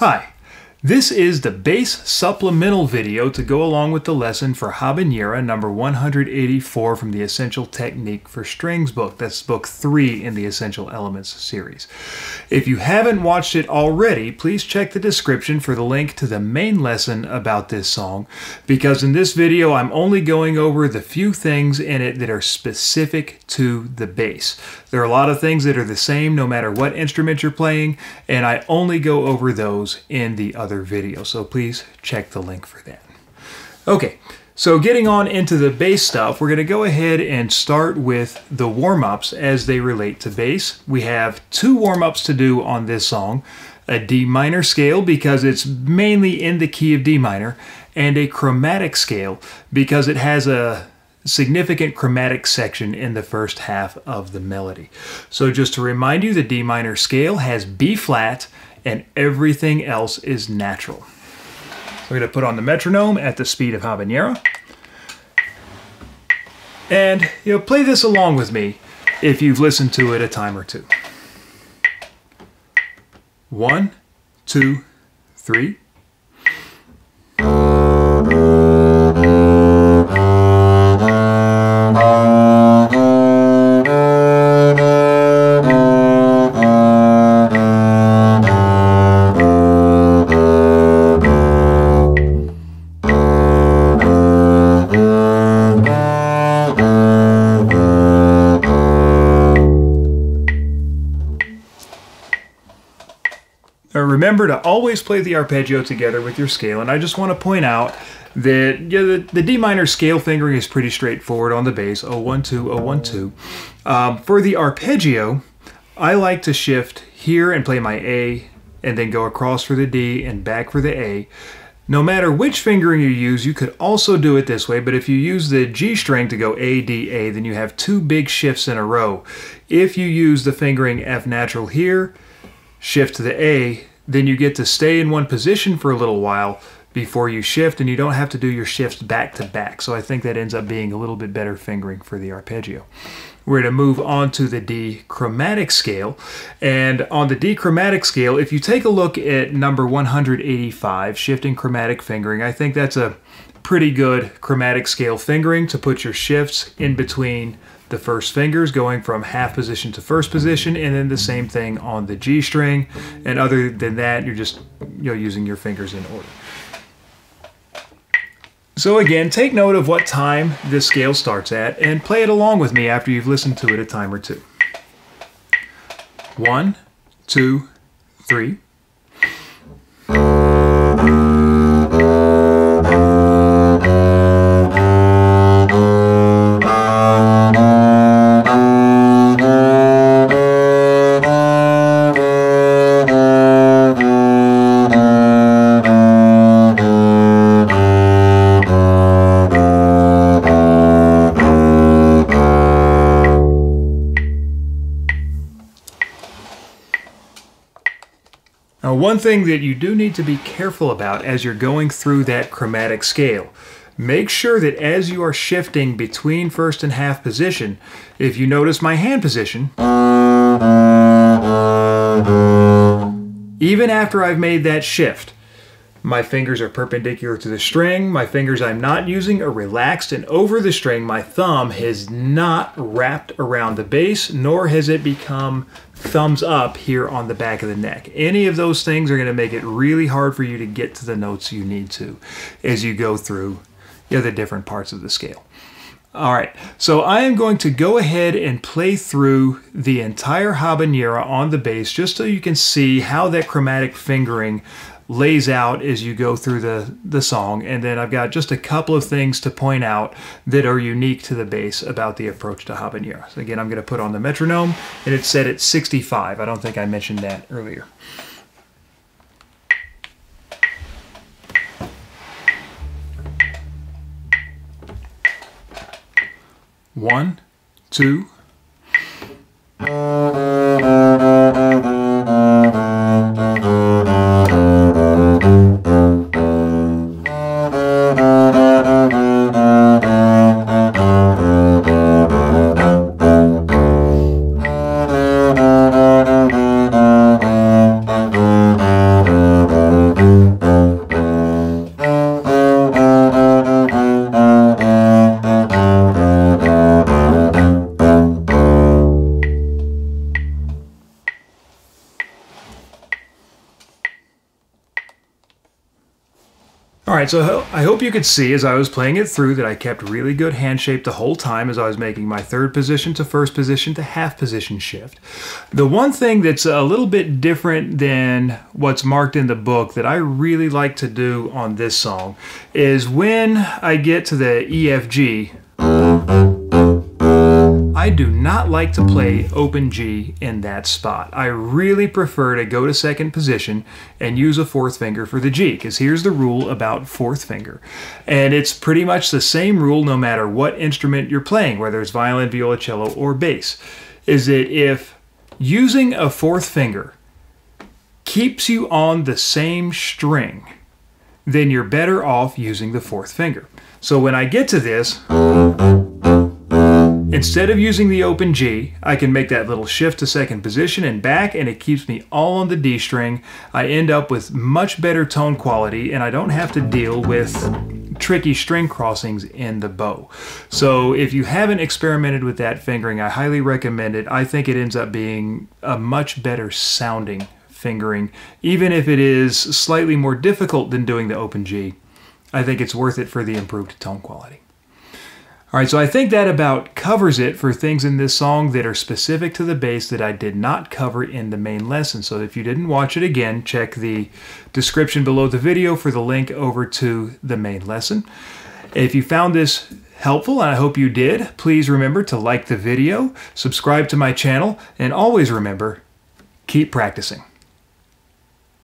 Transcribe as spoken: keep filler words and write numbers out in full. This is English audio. Hi, this is the bass supplemental video to go along with the lesson for Habanera number one hundred eighty-four from the Essential Technique for Strings book. That's book three in the Essential Elements series. If you haven't watched it already, please check the description for the link to the main lesson about this song, because in this video I'm only going over the few things in it that are specific to the bass. There are a lot of things that are the same no matter what instrument you're playing, and I only go over those in the other video, so please check the link for that. Okay, so getting on into the bass stuff, we're going to go ahead and start with the warm-ups as they relate to bass. We have two warm-ups to do on this song, a D minor scale because it's mainly in the key of D minor, and a chromatic scale because it has a significant chromatic section in the first half of the melody. So just to remind you, the D minor scale has B flat and everything else is natural. We're going to put on the metronome at the speed of Habanera. And you know, play this along with me if you've listened to it a time or two. One, two, three. Remember to always play the arpeggio together with your scale, and I just want to point out that you know, the, the D minor scale fingering is pretty straightforward on the bass, oh one two, oh one two. Um, for the arpeggio, I like to shift here and play my A, and then go across for the D and back for the A. No matter which fingering you use, you could also do it this way, but if you use the G string to go A, D, A, then you have two big shifts in a row. If you use the fingering F natural here, shift to the A, then you get to stay in one position for a little while before you shift, and you don't have to do your shifts back to back. So I think that ends up being a little bit better fingering for the arpeggio. We're going to move on to the D chromatic scale. And on the D chromatic scale, if you take a look at number one hundred eighty-five, shifting chromatic fingering, I think that's a pretty good chromatic scale fingering to put your shifts in between the first fingers, going from half position to first position, and then the same thing on the G string. And other than that, you're just you know using your fingers in order. So again, take note of what time this scale starts at and play it along with me after you've listened to it a time or two. One, two, three. Now, one thing that you do need to be careful about as you're going through that chromatic scale, make sure that as you are shifting between first and half position, if you notice my hand position, even after I've made that shift, my fingers are perpendicular to the string, my fingers I'm not using are relaxed and over the string, my thumb has not wrapped around the bass, nor has it become thumbs up here on the back of the neck. Any of those things are going to make it really hard for you to get to the notes you need to as you go through you know, the different parts of the scale. All right, so I am going to go ahead and play through the entire Habanera on the bass just so you can see how that chromatic fingering lays out as you go through the, the song, and then I've got just a couple of things to point out that are unique to the bass about the approach to Habanera. So again, I'm going to put on the metronome, and it's set at sixty-five. I don't think I mentioned that earlier. One, two. Thank you. All right, so I hope you could see as I was playing it through that I kept really good hand shape the whole time as I was making my third position to first position to half position shift. The one thing that's a little bit different than what's marked in the book that I really like to do on this song is when I get to the E, F, G, I do not like to play open G in that spot. I really prefer to go to second position and use a fourth finger for the G, because here's the rule about fourth finger. And it's pretty much the same rule no matter what instrument you're playing, whether it's violin, viola, cello, or bass, is that if using a fourth finger keeps you on the same string, then you're better off using the fourth finger. So when I get to this, instead of using the open G, I can make that little shift to second position and back, and it keeps me all on the D string. I end up with much better tone quality, and I don't have to deal with tricky string crossings in the bow. So if you haven't experimented with that fingering, I highly recommend it. I think it ends up being a much better sounding fingering, even if it is slightly more difficult than doing the open G. I think it's worth it for the improved tone quality. All right, so I think that about covers it for things in this song that are specific to the bass that I did not cover in the main lesson. So if you didn't watch it again, check the description below the video for the link over to the main lesson. If you found this helpful, and I hope you did, please remember to like the video, subscribe to my channel, and always remember, keep practicing.